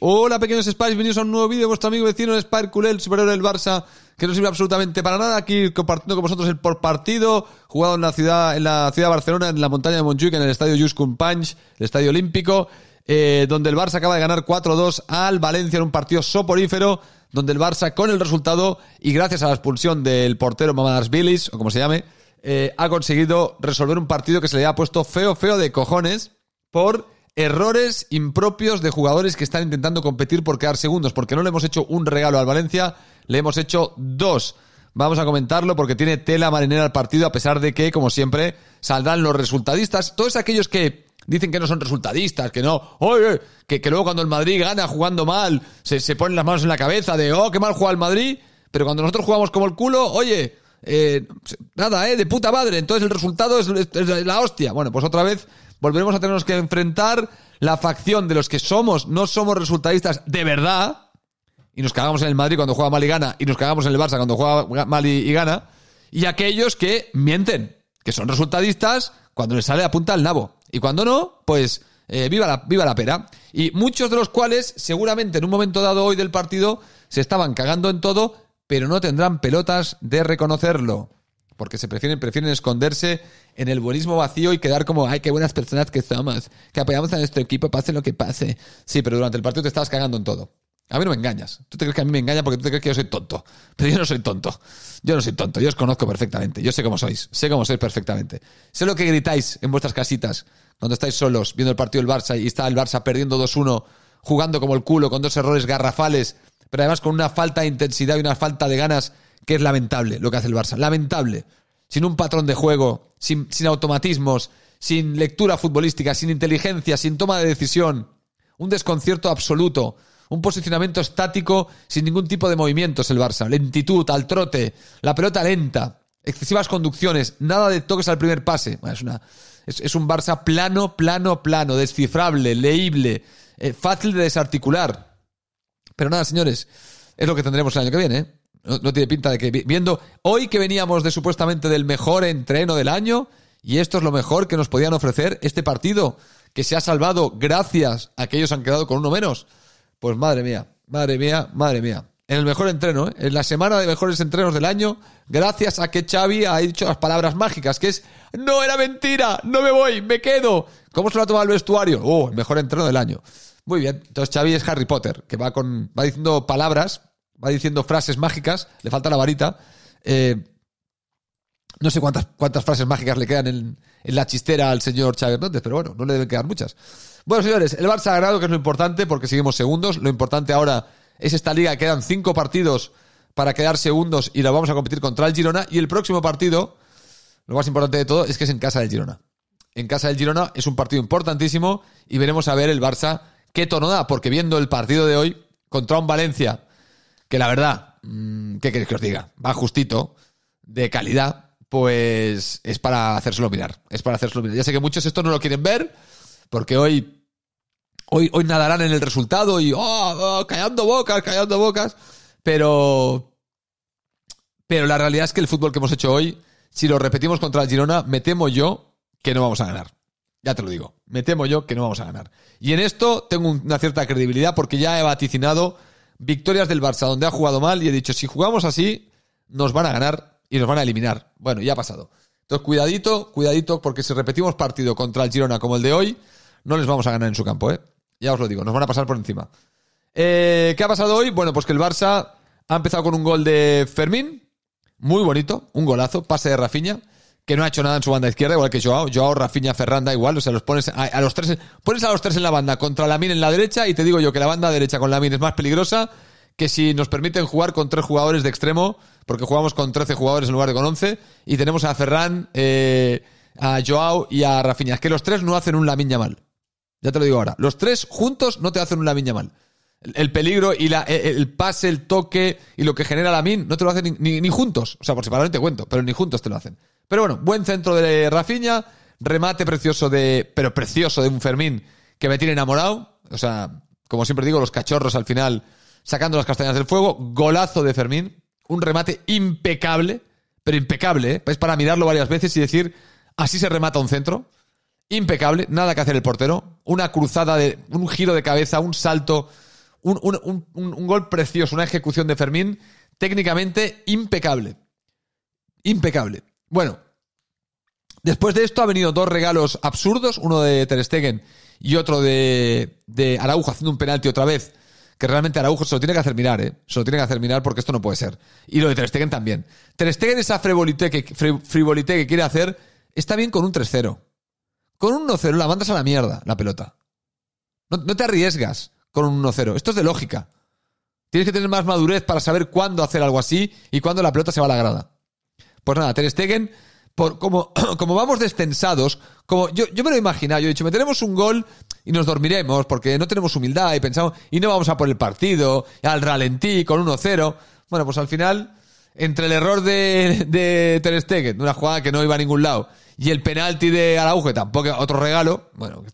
Hola pequeños Spies, bienvenidos a un nuevo vídeo de vuestro amigo vecino de SpiderCule, el superhéroe del Barça, que no sirve absolutamente para nada. Aquí compartiendo con vosotros el por partido jugado en la ciudad de Barcelona, en la montaña de Montjuic, en el estadio Juskumpans, el estadio olímpico, donde el Barça acaba de ganar 4-2 al Valencia en un partido soporífero, donde el Barça con el resultado y gracias a la expulsión del portero Mamardashvili, o como se llame, ha conseguido resolver un partido que se le ha puesto feo de cojones por errores impropios de jugadores que están intentando competir por quedar segundos, porque no le hemos hecho un regalo al Valencia, le hemos hecho dos. Vamos a comentarlo porque tiene tela marinera el partido, a pesar de que, como siempre, saldrán los resultadistas, todos aquellos que dicen que no son resultadistas, que no, que luego cuando el Madrid gana jugando mal, se ponen las manos en la cabeza de, qué mal juega el Madrid, pero cuando nosotros jugamos como el culo, de puta madre, entonces el resultado es la hostia. Bueno, pues otra vez volveremos a tenernos que enfrentar la facción de los que no somos resultadistas de verdad, y nos cagamos en el Madrid cuando juega mal y gana, y nos cagamos en el Barça cuando juega mal y gana, y aquellos que mienten, que son resultadistas cuando les sale la punta al nabo. Y cuando no, pues viva la pera. Y muchos de los cuales seguramente en un momento dado hoy del partido se estaban cagando en todo, pero no tendrán pelotas de reconocerlo, porque se prefieren esconderse en el buenismo vacío y quedar como, qué buenas personas que somos, que apoyamos a nuestro equipo, pase lo que pase. Sí, pero durante el partido te estabas cagando en todo. A mí no me engañas. Tú te crees que a mí me engañas porque tú te crees que yo soy tonto. Pero yo no soy tonto. Yo no soy tonto. Yo os conozco perfectamente. Yo sé cómo sois. Sé cómo sois perfectamente. Sé lo que gritáis en vuestras casitas cuando estáis solos viendo el partido del Barça y está el Barça perdiendo 2-1, jugando como el culo, con dos errores garrafales, pero además con una falta de intensidad y una falta de ganas que es lamentable lo que hace el Barça. Lamentable. Sin un patrón de juego, sin automatismos, sin lectura futbolística, sin inteligencia, sin toma de decisión. Un desconcierto absoluto. Un posicionamiento estático sin ningún tipo de movimientos el Barça. Lentitud, al trote, la pelota lenta, excesivas conducciones, nada de toques al primer pase. Bueno, es un Barça plano, descifrable, leíble, fácil de desarticular. Pero nada, señores, es lo que tendremos el año que viene, ¿eh? No tiene pinta de que viendo hoy que veníamos de supuestamente del mejor entreno del año, y esto es lo mejor que nos podían ofrecer este partido, que se ha salvado gracias a que ellos han quedado con uno menos. Pues madre mía. En el mejor entreno, ¿eh? En la semana de mejores entrenos del año, gracias a que Xavi ha dicho las palabras mágicas, que es, no era mentira, no me voy, me quedo. ¿Cómo se lo ha tomado el vestuario? El mejor entreno del año. Muy bien, entonces Xavi es Harry Potter, que va diciendo palabras, va diciendo frases mágicas, le falta la varita. No sé cuántas frases mágicas le quedan en la chistera al señor Xavi Hernández, pero bueno, no le deben quedar muchas. Bueno, señores, el Barça ha ganado, que es lo importante, porque seguimos segundos. Lo importante ahora es esta liga. Quedan 5 partidos para quedar segundos y la vamos a competir contra el Girona. Y el próximo partido, lo más importante de todo, es que es en casa del Girona. En casa del Girona es un partido importantísimo y veremos a ver el Barça qué tono da, porque viendo el partido de hoy contra un Valencia, que la verdad, ¿qué queréis que os diga? Va justito, de calidad, pues es para hacérselo mirar. Ya sé que muchos esto no lo quieren ver, porque hoy nadarán en el resultado y callando bocas. Pero la realidad es que el fútbol que hemos hecho hoy, si lo repetimos contra el Girona, me temo yo que no vamos a ganar. Ya te lo digo, me temo yo que no vamos a ganar. Y en esto tengo una cierta credibilidad porque ya he vaticinado victorias del Barça donde ha jugado mal y he dicho, si jugamos así, nos van a ganar y nos van a eliminar. Bueno, ya ha pasado. Entonces, cuidadito, porque si repetimos partido contra el Girona como el de hoy, no les vamos a ganar en su campo, ¿eh? Ya os lo digo, nos van a pasar por encima. ¿Qué ha pasado hoy? Bueno, pues que el Barça ha empezado con un gol de Fermín, muy bonito, un golazo, pase de Rafiña, que no ha hecho nada en su banda izquierda, igual que Joao, Rafiña, Ferran, da igual, o sea, los pones a los tres en la banda, contra Lamine en la derecha, y te digo yo que la banda derecha con Lamine es más peligrosa que si nos permiten jugar con 3 jugadores de extremo, porque jugamos con 13 jugadores en lugar de con 11, y tenemos a Ferran, a Joao y a Rafiña. Es que los 3 no hacen un Lamine Yamal. Ya te lo digo ahora. Los 3 juntos no te hacen un Lamine Yamal. El peligro y el pase, el toque y lo que genera Lamine no te lo hacen ni juntos. O sea, por separado no te cuento, pero ni juntos te lo hacen. Pero bueno, buen centro de Rafiña, remate precioso de un Fermín que me tiene enamorado. O sea, como siempre digo, los cachorros al final sacando las castañas del fuego. Golazo de Fermín. Un remate impecable, pero impecable, ¿eh? Es para mirarlo varias veces y decir, así se remata un centro. Impecable, nada que hacer el portero. Una cruzada, un giro de cabeza, un salto, un gol precioso, una ejecución de Fermín técnicamente impecable. Impecable. Bueno, después de esto ha venido dos regalos absurdos, uno de Ter Stegen y otro de Araujo haciendo un penalti otra vez, que realmente Araujo se lo tiene que hacer mirar, ¿eh? Se lo tiene que hacer mirar porque esto no puede ser. Y lo de Ter Stegen también. Ter Stegen, esa frivolité que quiere hacer, está bien con un 3-0. Con un 1-0 la mandas a la mierda, la pelota. No te arriesgas con un 1-0. Esto es de lógica. Tienes que tener más madurez para saber cuándo hacer algo así y cuándo la pelota se va a la grada. Pues nada, Ter Stegen, como vamos descensados, como yo me lo he imaginado, yo he dicho, meteremos un gol y nos dormiremos porque no tenemos humildad y pensamos, y no vamos a por el partido, al ralentí, con 1-0. Bueno, pues al final, entre el error de Ter Stegen, una jugada que no iba a ningún lado, y el penalti de Araujo, tampoco otro regalo, bueno,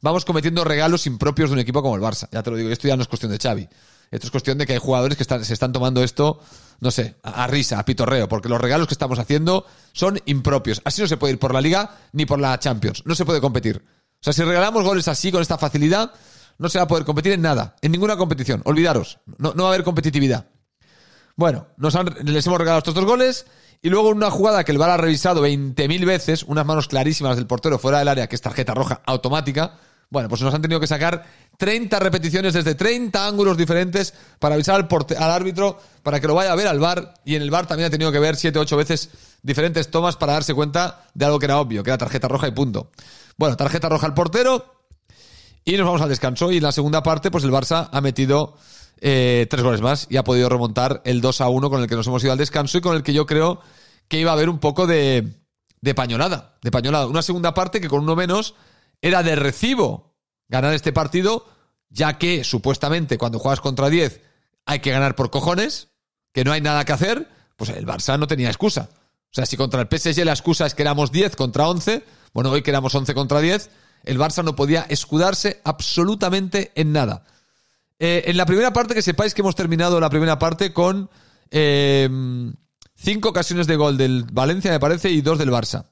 vamos cometiendo regalos impropios de un equipo como el Barça. Ya te lo digo, esto ya no es cuestión de Xavi. Esto es cuestión de que hay jugadores que se están tomando esto, no sé, a risa, a pitorreo, porque los regalos que estamos haciendo son impropios. Así no se puede ir por la Liga ni por la Champions. No se puede competir. O sea, si regalamos goles así, con esta facilidad, no se va a poder competir en nada, en ninguna competición. Olvidaros, no va a haber competitividad. Bueno, les hemos regalado estos dos goles y luego una jugada que el VAR ha revisado 20.000 veces, unas manos clarísimas del portero fuera del área, que es tarjeta roja automática. Bueno, pues nos han tenido que sacar 30 repeticiones desde 30 ángulos diferentes para avisar al árbitro para que lo vaya a ver al VAR. Y en el VAR también ha tenido que ver 7 o 8 veces diferentes tomas para darse cuenta de algo que era obvio, que era tarjeta roja y punto. Bueno, tarjeta roja al portero y nos vamos al descanso. Y en la segunda parte, pues el Barça ha metido 3 goles más y ha podido remontar el 2-1 con el que nos hemos ido al descanso y con el que yo creo que iba a haber un poco de pañolada. Una segunda parte que con uno menos era de recibo ganar este partido, ya que supuestamente cuando juegas contra 10 hay que ganar por cojones, que no hay nada que hacer, pues el Barça no tenía excusa. O sea, si contra el PSG la excusa es que éramos 10 contra 11, bueno, hoy que éramos 11 contra 10, el Barça no podía escudarse absolutamente en nada. En la primera parte, que sepáis que hemos terminado la primera parte con 5 ocasiones de gol del Valencia, me parece, y 2 del Barça.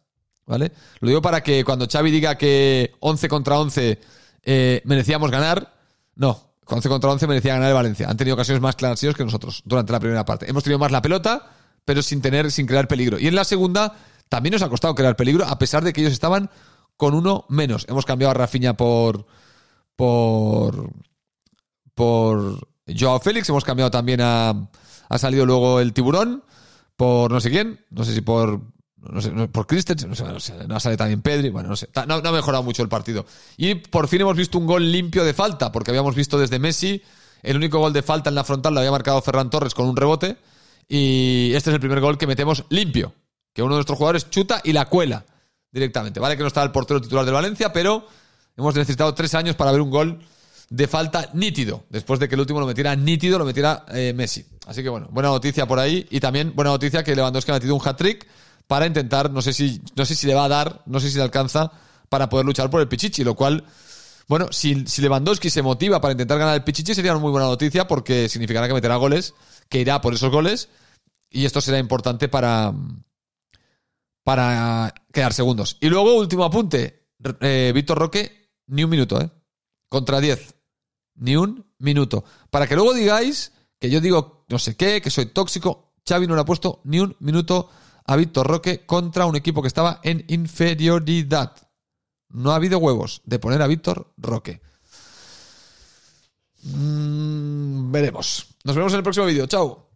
¿Vale? Lo digo para que cuando Xavi diga que 11 contra 11 merecíamos ganar, no, 11 contra 11 merecía ganar el Valencia. Han tenido ocasiones más claras que nosotros durante la primera parte. Hemos tenido más la pelota, pero sin crear peligro. Y en la segunda también nos ha costado crear peligro, a pesar de que ellos estaban con uno menos. Hemos cambiado a Rafiña por Joao Félix, hemos cambiado también ha salido luego el tiburón por no sé quién, por Christensen, no ha salido también Pedri, bueno, no sé, no ha mejorado mucho el partido. Y por fin hemos visto un gol limpio de falta, porque habíamos visto desde Messi, el único gol de falta en la frontal lo había marcado Ferran Torres con un rebote, y este es el primer gol que metemos limpio, que uno de nuestros jugadores chuta y la cuela directamente. Vale que no está el portero titular del Valencia, pero hemos necesitado 3 años para ver un gol de falta nítido, después de que el último lo metiera Messi. Así que bueno, buena noticia por ahí. Y también buena noticia que Lewandowski ha metido un hat-trick para intentar, no sé si le va a dar, no sé si le alcanza para poder luchar por el Pichichi, lo cual, bueno, si Lewandowski se motiva para intentar ganar el Pichichi sería una muy buena noticia, porque significará que meterá goles, que irá por esos goles, y esto será importante para quedar segundos. Y luego, último apunte, Víctor Roque, ni un minuto, contra 10. Ni un minuto. Para que luego digáis que yo digo no sé qué, que soy tóxico, Xavi no le ha puesto ni un minuto a Víctor Roque contra un equipo que estaba en inferioridad. No ha habido huevos de poner a Víctor Roque. Veremos. Nos vemos en el próximo vídeo. Chao.